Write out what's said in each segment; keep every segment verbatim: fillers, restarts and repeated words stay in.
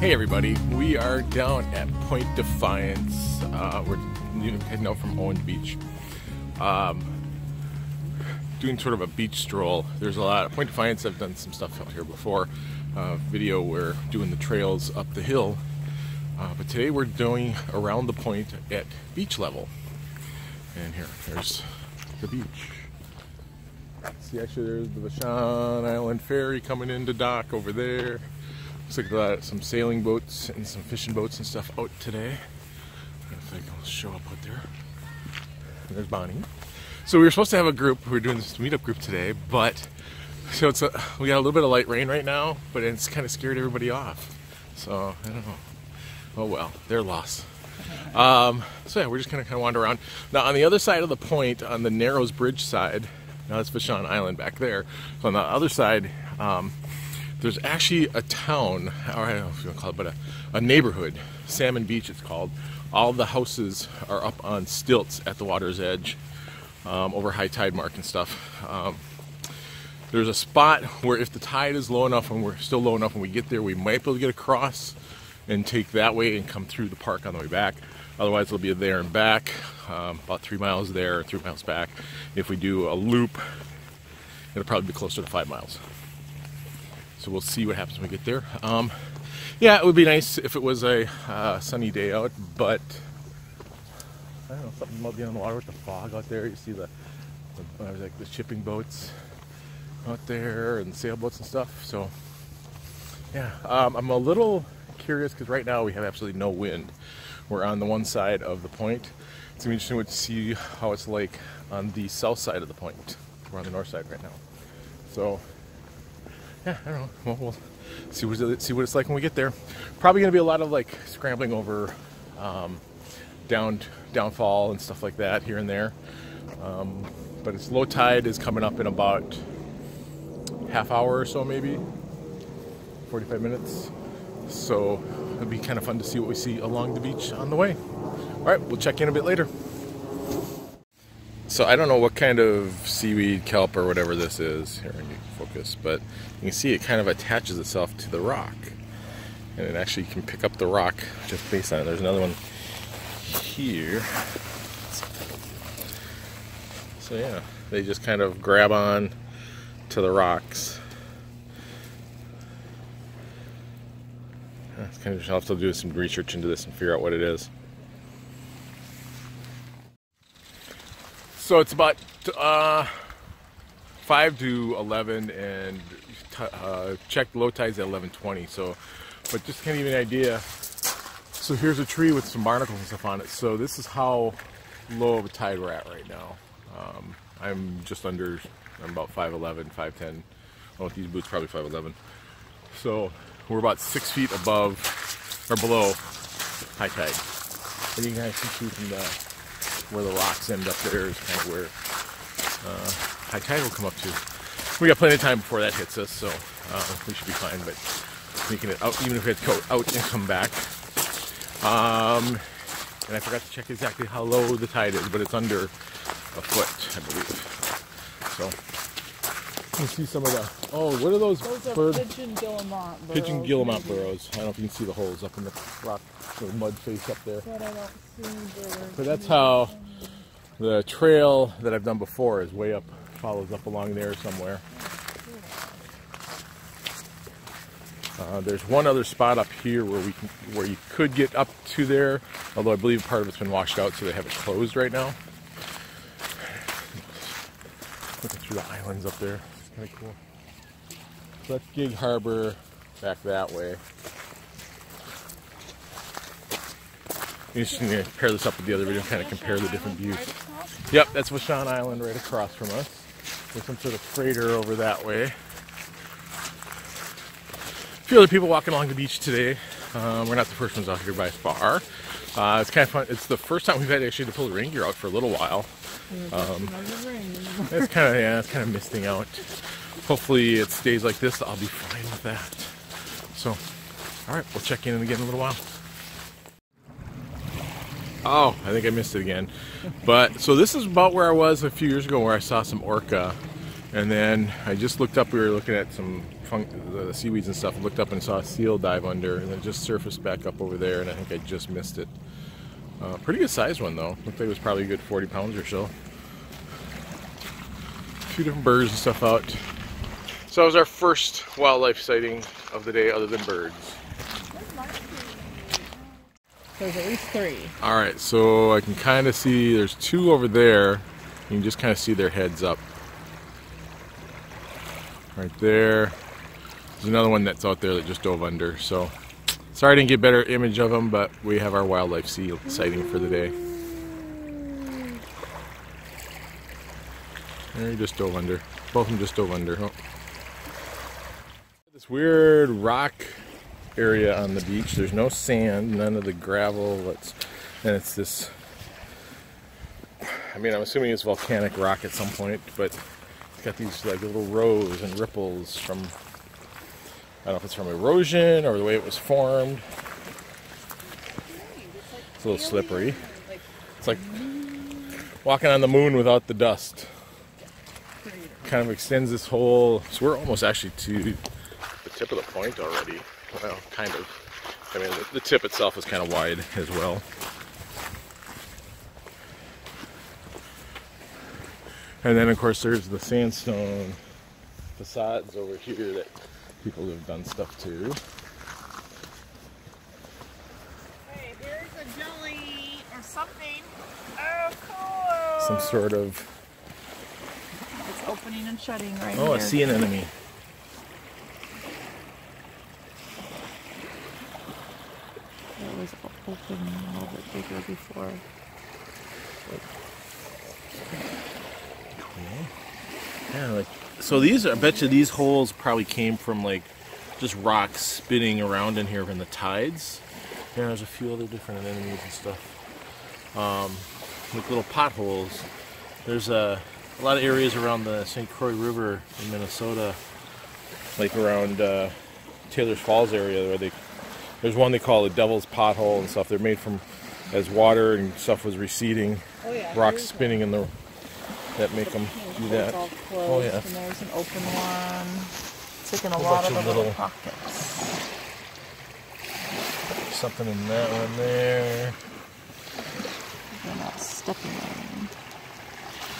Hey everybody, we are down at Point Defiance. Uh, we're heading out from Owen Beach. Um, doing sort of a beach stroll. There's a lot of Point Defiance. I've done some stuff out here before. Uh, video where doing the trails up the hill. Uh, but today we're doing around the point at beach level. And here, there's the beach. See, actually there's the Vashon Island Ferry coming into dock over there. Looks like uh, some sailing boats and some fishing boats and stuff out today. I don't think I'll show up out there. There's Bonnie. So we were supposed to have a group. We were doing this meetup group today, but so it's a, we got a little bit of light rain right now, but it's kind of scared everybody off. So I don't know. Oh well, their loss. Um, so yeah, we're just gonna kind of wander around. Now on the other side of the point, on the Narrows Bridge side, now that's Vashon Island back there. So on the other side. Um, There's actually a town, or I don't know if you want to call it, but a, a neighborhood, Salmon Beach it's called. All the houses are up on stilts at the water's edge, um, over high tide mark and stuff. Um, there's a spot where if the tide is low enough, and we're still low enough when we get there, we might be able to get across and take that way and come through the park on the way back. Otherwise, it'll be there and back, um, about three miles there, three miles back. If we do a loop, it'll probably be closer to five miles. So we'll see what happens when we get there. Um, yeah, it would be nice if it was a uh, sunny day out, but I don't know, something about being on the water with the fog out there. You see the, the like the shipping boats out there and sailboats and stuff. So yeah, um, I'm a little curious because right now we have absolutely no wind. We're on the one side of the point. It's gonna be interesting to see how it's like on the south side of the point. We're on the north side right now, so. Yeah, I don't know. Well, we'll see what it, see what it's like when we get there. Probably gonna be a lot of like scrambling over um, down downfall and stuff like that here and there. Um, but its low tide is coming up in about half hour or so, maybe forty-five minutes. So it'll be kind of fun to see what we see along the beach on the way. All right, we'll check in a bit later. So I don't know what kind of seaweed, kelp, or whatever this is, here when you focus, but you can see it kind of attaches itself to the rock. And it actually can pick up the rock just based on it. There's another one here. So yeah, they just kind of grab on to the rocks. It's kind of, I'll have to do some research into this and figure out what it is. So it's about uh, five to eleven, and t uh, checked low tide's at eleven twenty. So, but just kind of give you an idea. So here's a tree with some barnacles and stuff on it. So this is how low of a tide we're at right now. Um, I'm just under, I'm about five eleven, five ten. Oh, with these boots, probably five eleven. So we're about six feet above or below high tide. And you can actually see from the where the rocks end up there is kind of where uh, high tide will come up to. We got plenty of time before that hits us, so uh, we should be fine. But making it out, even if we had to go out and come back. Um, and I forgot to check exactly how low the tide is, but it's under a foot, I believe. So you can see some of the. Oh, what are those? Those are bird, pigeon guillemot burrows. Pigeon guillemot burrows. I don't know if you can see the holes up in the rock, the mud face up there. But I don't see the. But that's how the trail that I've done before is way up, follows up along there somewhere. Uh, there's one other spot up here where we can, where you could get up to there, although I believe part of it's been washed out, so they have it closed right now. Looking through the islands up there, it's kind of cool. So that's Gig Harbor back that way. Interesting to pair this up with the other video, kind of compare the different views. Yep, that's Vashon Island right across from us. There's some sort of freighter over that way. A few other people walking along the beach today. Um, we're not the first ones out here by far. Uh, it's kind of fun. It's the first time we've had actually to pull the rain gear out for a little while. Um, it's kind of yeah, it's kind of misting out. Hopefully it stays like this. I'll be fine with that. So, all right, we'll check in again in a little while. Oh, I think I missed it again. But so this is about where I was a few years ago, where I saw some orca, and then I just looked up. We were looking at some fun the seaweeds and stuff, looked up and saw a seal dive under, and then just surfaced back up over there, and I think I just missed it. Uh, pretty good sized one though. Looked like it was probably a good forty pounds or so. A few different birds and stuff out. So that was our first wildlife sighting of the day other than birds. There's at least three. Alright, so I can kind of see there's two over there. You can just kind of see their heads up. Right there. There's another one that's out there that just dove under. So sorry I didn't get a better image of them, but we have our wildlife sea sighting for the day. There, he just dove under. Both of them just dove under. Oh. This weird rock area on the beach. There's no sand, none of the gravel, it's, and it's this, I mean, I'm assuming it's volcanic rock at some point, but it's got these like little rows and ripples from, I don't know if it's from erosion or the way it was formed. It's a little slippery. It's like walking on the moon without the dust. Kind of extends this whole, so we're almost actually to the tip of the point already. Well, kind of. I mean, the tip itself is kind of wide as well. And then, of course, there's the sandstone facades over here that people have done stuff to. Hey, here's a jelly or something. Oh, cool! Some sort of... It's opening and shutting right now. Oh, a sea anemone. Was open a little bit bigger before. Cool. Yeah, like, so these, I bet you these holes probably came from like just rocks spinning around in here from the tides. Yeah, there's a few other different anemones and stuff. Um, like little potholes. There's a, a lot of areas around the Saint Croix River in Minnesota, like around uh, Taylor's Falls area where they There's one they call the Devil's Pothole and stuff. They're made from, as water and stuff was receding, oh, yeah, rocks spinning in the, that make them do that. Oh yeah. And there's an open one. It's taking a, a lot of, of little, little pockets. Something in that one there. They're not stepping on.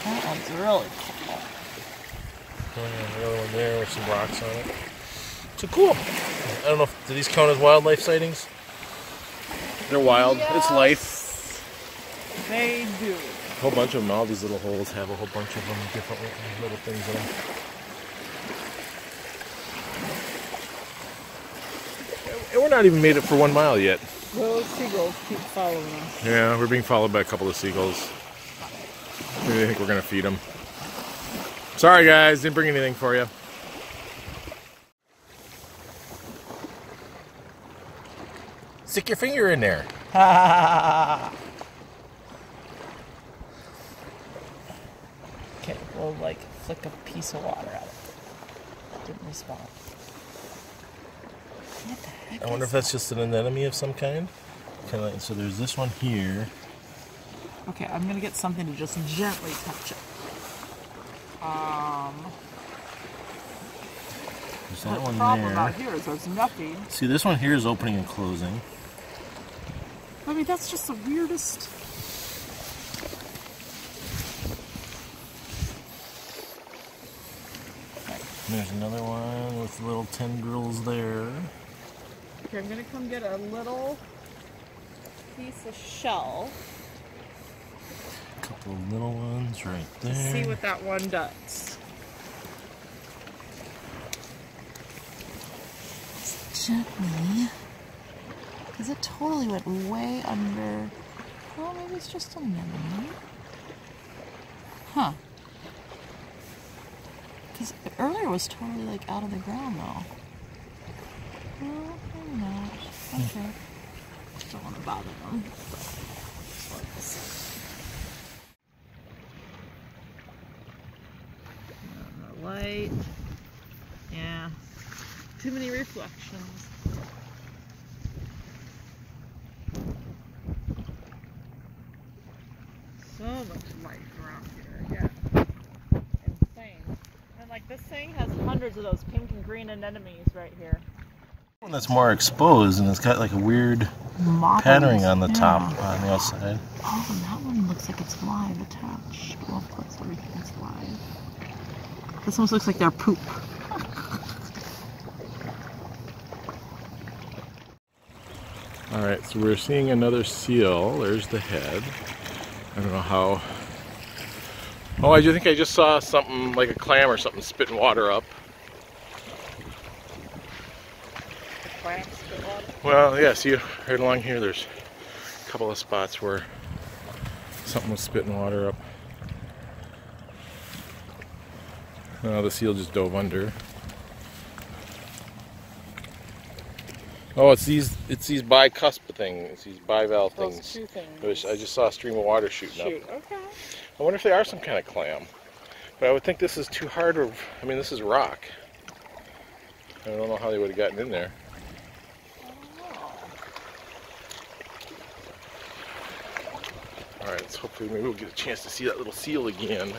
That one's really cool. Oh yeah, the other one there with some rocks on it. So cool. I don't know if do these count as wildlife sightings? They're wild. Yes, it's life. They do. A whole bunch of them. All these little holes have a whole bunch of them, different little things in them. And we're not even made it for one mile yet. Those seagulls keep following us. Yeah, we're being followed by a couple of seagulls. Maybe I think we're gonna feed them. Sorry guys, didn't bring anything for you. Stick your finger in there. Okay, we'll like flick a piece of water at it. Didn't respond. What the heck? I wonder if that's just an anemone of some kind. Kind of like, so there's this one here. Okay, I'm gonna get something to just gently touch it. Um. There's that one there. The problem out here is there's nothing. See, this one here is opening and closing. I mean, that's just the weirdest. And there's another one with little tendrils there. Okay, I'm gonna come get a little piece of shell. A couple of little ones right there. Let's see what that one does. Just gently. Because it totally went way under. Well, maybe it's just a minute. Huh. Because earlier it was totally like out of the ground though. Well, maybe not. Okay. Just don't want to bother them. Not light. Yeah. Too many reflections. So much light around here, yeah. Insane. And like this thing has one hundred hundreds of those pink and green anemones right here. One that's more exposed and it's got like a weird Moppings. patterning on the yeah. top on the outside. Oh, and that one looks like it's live attached. Well, of course, everything's live. This almost looks like they're poop. All right, so we're seeing another seal. There's the head. I don't know how. Oh, I think I just saw something like a clam or something spitting water up. Clam spit water? Well, yeah, see, right along here, there's a couple of spots where something was spitting water up. Oh, the seal just dove under. Oh, it's these it's these bicuspid things, it's these bivalve those things. Two things. It was, I just saw a stream of water shooting Shoot. up. Okay. I wonder if they are some kind of clam. But I would think this is too hard of, I mean, this is rock. I don't know how they would have gotten in there. All right, so hopefully maybe we'll get a chance to see that little seal again.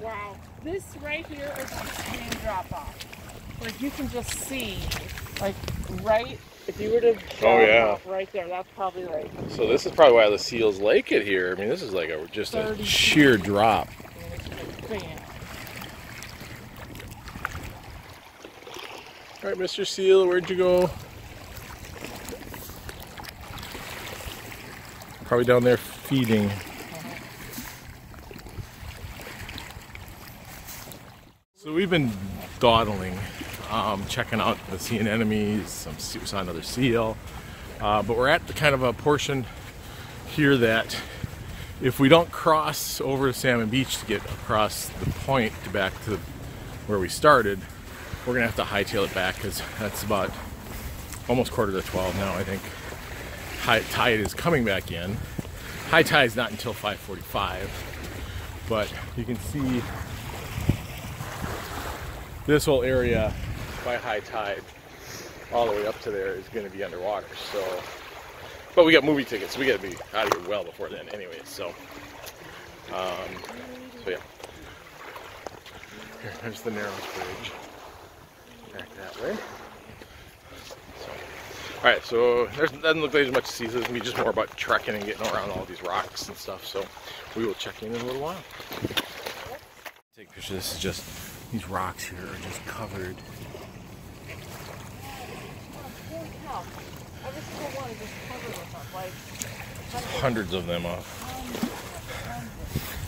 Wow, this right here is the stream drop off. Like you can just see, like right, if you were to drop oh, yeah. off right there, that's probably right. So this is probably why the seals like it here. I mean, this is like a just a sheer drop. All right, Mister Seal, where'd you go? Probably down there feeding. So we've been dawdling, um, checking out the sea anemones. Some sea, we saw another seal, uh, but we're at the kind of a portion here that if we don't cross over to Salmon Beach to get across the point to back to where we started, we're gonna have to hightail it back because that's about almost quarter to twelve now. I think high tide is coming back in. High tide is not until five forty-five, but you can see. This whole area by high tide all the way up to there is going to be underwater. So, but we got movie tickets, so we got to be out of here well before then anyway. So, um, so yeah. Here, there's the Narrows Bridge. Back that way. So, all right, so there's doesn't look like there's much to see. So it's going to be just more about trekking and getting around all these rocks and stuff. So we will check in in a little while. Take pictures. This is just. These rocks here are just covered. Hundreds of them up.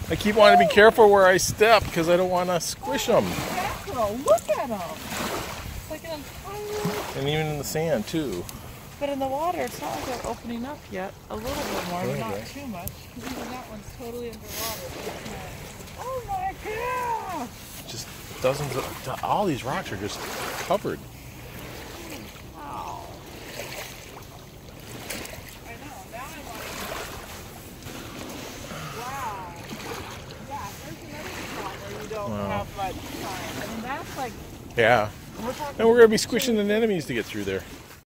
I keep wanting to be careful where I step because I don't want to squish them. Look at them. It's like an entire. And even in the sand too. But in the water, it's not like they're opening up yet. A little bit more, but not too much. Even that one's totally underwater. Oh my God! Just dozens of, all these rocks are just covered. Wow. I know, now I want to. Wow. Yeah, there's another spot where you don't wow. have much time. I mean, that's like. Yeah. We're and we're going to be squishing anemones to get through there.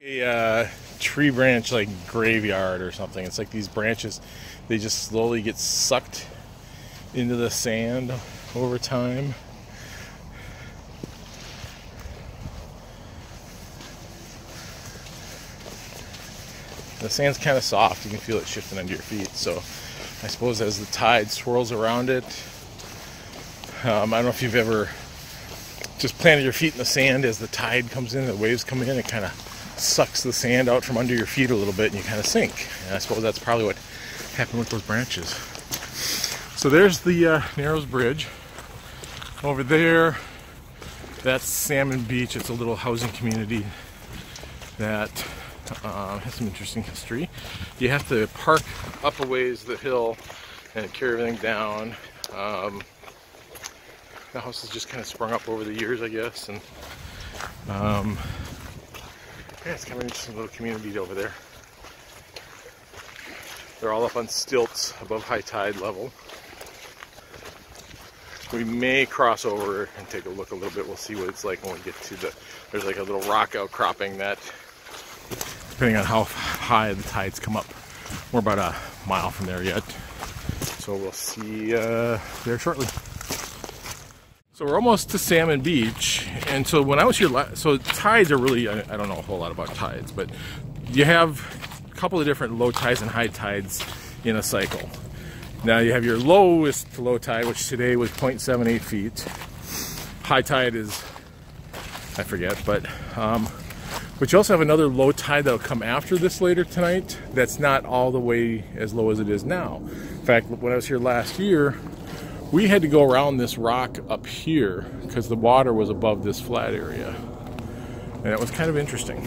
A uh, tree branch, like graveyard or something. It's like these branches, they just slowly get sucked into the sand over time. The sand's kind of soft, you can feel it shifting under your feet, so I suppose as the tide swirls around it, um, I don't know if you've ever just planted your feet in the sand. As the tide comes in, the waves come in, it kind of sucks the sand out from under your feet a little bit and you kind of sink, and I suppose that's probably what happened with those branches. So there's the uh, Narrows Bridge. Over there, that's Salmon Beach. It's a little housing community that uh, has some interesting history. You have to park up a ways the hill and carry everything down. Um, the house has just kind of sprung up over the years, I guess. And um, yeah, it's kind of an interesting little community over there. They're all up on stilts above high tide level. We may cross over and take a look a little bit. We'll see what it's like when we get to the, there's like a little rock outcropping that, depending on how high the tides come up. We're about a mile from there yet. So we'll see uh, there shortly. So we're almost to Salmon Beach. And so when I was here, la so tides are really, I, I don't know a whole lot about tides, but you have a couple of different low tides and high tides in a cycle. Now you have your lowest low tide, which today was zero point seven eight feet. High tide is, I forget, but, um, but you also have another low tide that'll come after this later tonight that's not all the way as low as it is now. In fact, when I was here last year, we had to go around this rock up here because the water was above this flat area. And it was kind of interesting.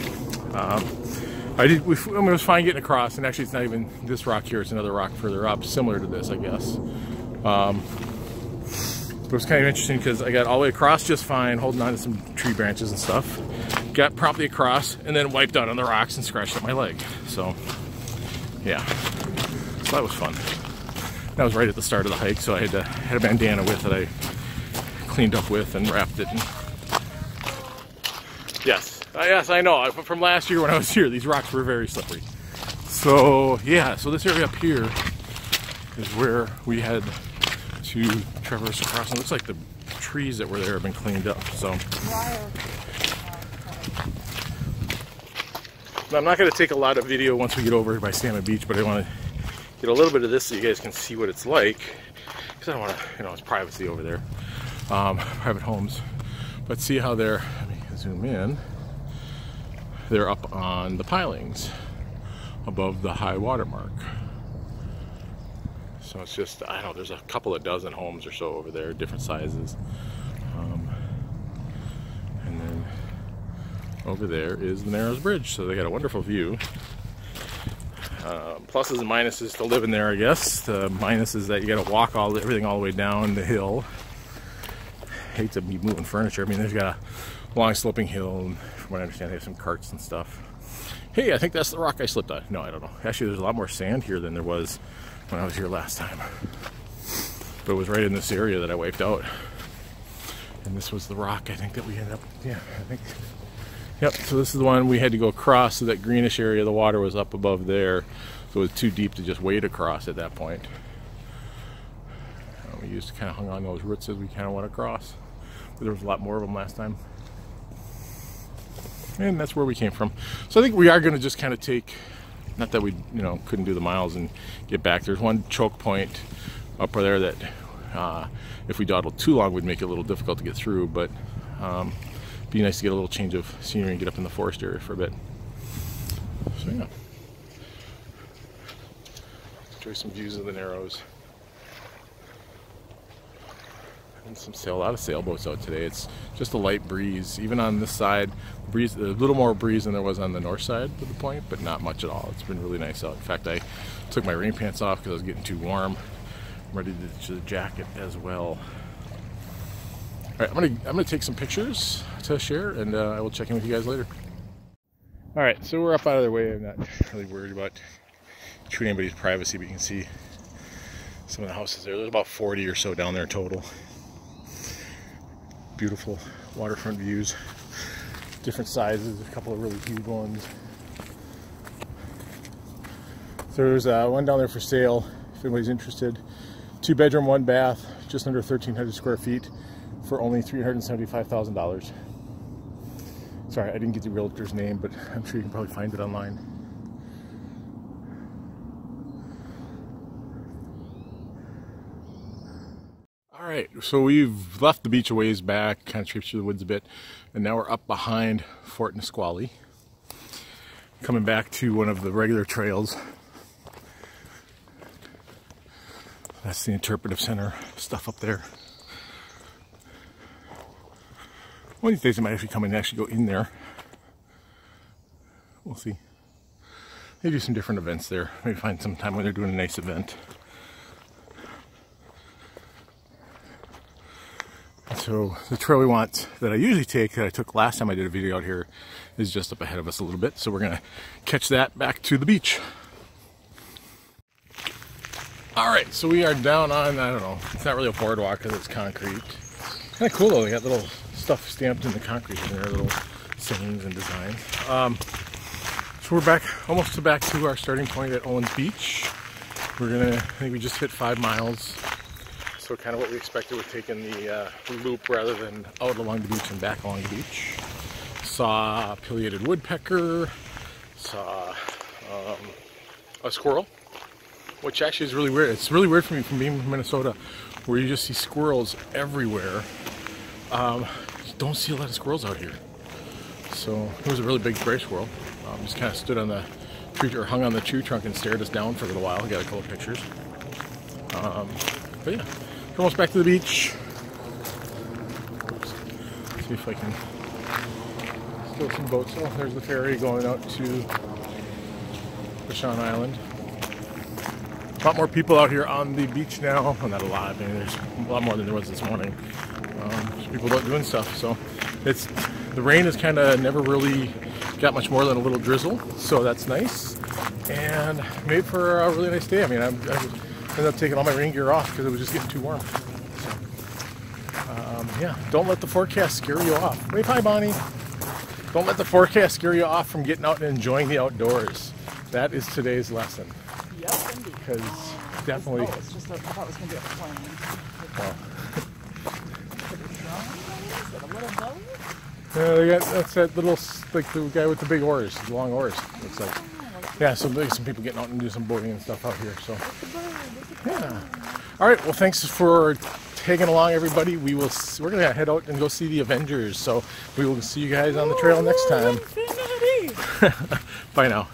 Um, I did. We, I mean, it was fine getting across, and actually, it's not even this rock here. It's another rock further up, similar to this, I guess. Um, but it was kind of interesting because I got all the way across just fine, holding on to some tree branches and stuff. Got promptly across, and then wiped out on the rocks and scratched up my leg. So, yeah, so that was fun. That was right at the start of the hike, so I had to had a bandana with that I cleaned up with and wrapped it. And, yes. Yes, I know. From last year when I was here, these rocks were very slippery. So, yeah. So this area up here is where we had to traverse across. And it looks like the trees that were there have been cleaned up. So, now, I'm not going to take a lot of video once we get over by Salmon Beach, but I want to get a little bit of this so you guys can see what it's like. Because I don't want to, you know, it's privacy over there. Um, private homes. But see how they're, let me zoom in. They're up on the pilings above the high water mark. So it's just, I don't know, there's a couple of dozen homes or so over there, different sizes. Um, and then over there is the Narrows Bridge. So they got a wonderful view. Uh, pluses and minuses to live in there, I guess. The minus is that you got to walk all everything all the way down the hill. I hate to be moving furniture. I mean, there's got a long sloping hill, and from what I understand, they have some carts and stuff. Hey, I think that's the rock I slipped on. No, I don't know. Actually, there's a lot more sand here than there was when I was here last time. But it was right in this area that I wiped out. And this was the rock, I think, that we ended up, yeah, I think. Yep, so this is the one we had to go across, so that greenish area, the water was up above there. So it was too deep to just wade across at that point. We just kind of hung on those roots as we kind of went across. But there was a lot more of them last time. And that's where we came from. So I think we are going to just kind of take, not that we, you know, couldn't do the miles and get back. There's one choke point up there that uh, if we dawdled too long would make it a little difficult to get through, but um, it'd be nice to get a little change of scenery and get up in the forest area for a bit. So yeah. Enjoy some views of the Narrows. And some sail, a lot of sailboats out today. It's just a light breeze. Even on this side, breeze, a little more breeze than there was on the north side of the point, but not much at all. It's been really nice out. In fact, I took my rain pants off because I was getting too warm. I'm ready to do the jacket as well. All right, I'm gonna I'm gonna take some pictures to share, and uh, I will check in with you guys later. All right, so we're up out of their way. I'm not really worried about treating anybody's privacy, but you can see some of the houses there. There's about forty or so down there total. Beautiful waterfront views, different sizes, a couple of really huge ones. So there's uh, one down there for sale if anybody's interested. Two bedroom, one bath, just under thirteen hundred square feet for only three hundred seventy-five thousand dollars. Sorry, I didn't get the realtor's name, but I'm sure you can probably find it online. Alright, so we've left the beach a ways back, kind of traipsed through the woods a bit, and now we're up behind Fort Nisqually, coming back to one of the regular trails. That's the interpretive center stuff up there. One of these days I might actually come in and actually go in there. We'll see. They do some different events there. Maybe find some time when they're doing a nice event. So the trail we want that I usually take, that I took last time I did a video out here, is just up ahead of us a little bit. So we're going to catch that back to the beach. All right, so we are down on, I don't know, it's not really a boardwalk because it's concrete. Kind of cool though, they got little stuff stamped in the concrete in there, little sayings and designs. Um, so we're back, almost to back to our starting point at Owen Beach. We're gonna, I think we just hit five miles. So kind of what we expected with taking the uh, loop rather than out along the beach and back along the beach. Saw a pileated woodpecker, saw um, a squirrel. Which actually is really weird. It's really weird for me from being in Minnesota, where you just see squirrels everywhere. Um, don't see a lot of squirrels out here. So it was a really big gray squirrel. Um, just kind of stood on the tree or hung on the tree trunk and stared us down for a little while. Got a couple of pictures. Um, but yeah, almost back to the beach. Oops. See if I can steal some boats. Oh, there's the ferry going out to Vashon Island. A lot more people out here on the beach now. Well, not a lot, I mean, there's a lot more than there was this morning. Um, people out doing stuff, so it's the rain has kind of never really got much more than a little drizzle, so that's nice and made for a really nice day. I mean, I ended up taking all my rain gear off because it was just getting too warm. So, um, yeah, don't let the forecast scare you off. Wave hi, Bonnie. Don't let the forecast scare you off from getting out and enjoying the outdoors. That is today's lesson. Because definitely. Oh, it's just a, I thought it was going to be a plane. Wow. Is it a little boat? Yeah, they got, that's that little, like the guy with the big oars, the long oars. Looks like. Yeah, so there's some people getting out and do some boating and stuff out here. So. Yeah. All right. Well, thanks for tagging along, everybody. We will. We're gonna head out and go see the Avengers. So we will see you guys on the trail next time. Bye now.